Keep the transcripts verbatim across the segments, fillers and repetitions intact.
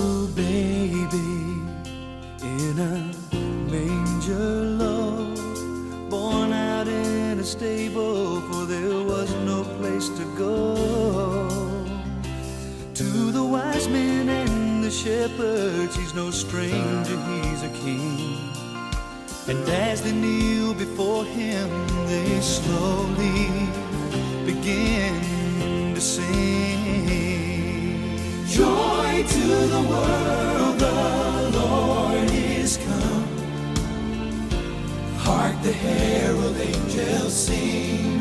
little baby in a manger, Lord, born out in a stable, for there was no place to go. To the wise men and the shepherds, he's no stranger, he's a king. And as they kneel before him, they slowly begin to sing. Joy to the world, the Lord is come. Hark, the herald angels sing.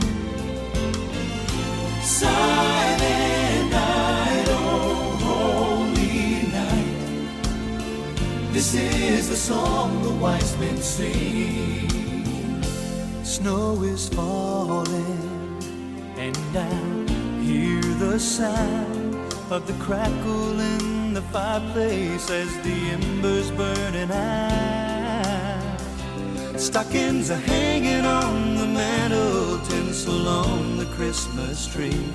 Silent night, oh holy night, this is the song the wise men sing. Snow is falling, and I hear the sound of the crackle in the fireplace as the embers burning out. Stockings are hanging on the mantel, tinsel on the Christmas tree,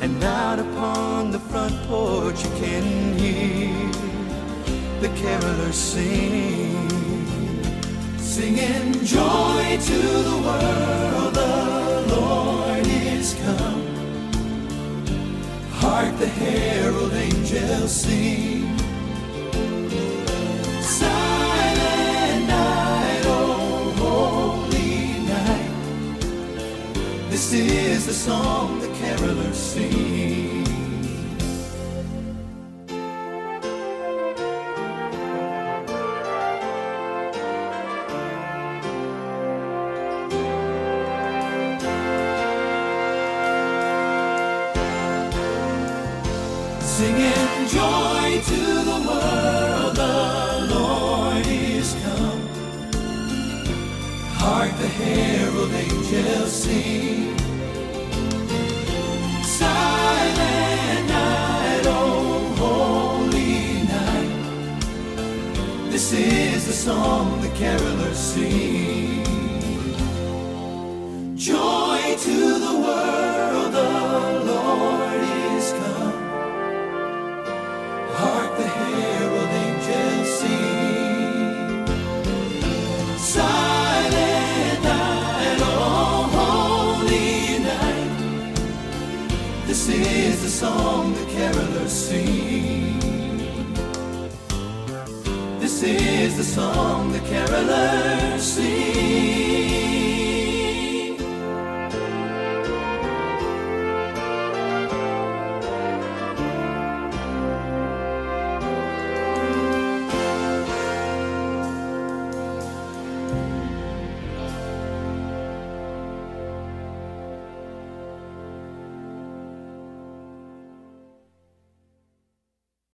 and out upon the front porch you can hear the carolers sing, singing joy to the world, the Lord is come. Hark, the herald angels sing. Silent night, oh holy night, this is the song the carolers sing. Singing joy to the world, the Lord is come. Hark, the herald angels sing. Silent night, oh holy night, this is the song the carolers sing. Joy to the world, the Lord is come. Hark, the herald angels sing. Silent night, oh holy night, this is the song the carolers sing. This is the song the carolers sing.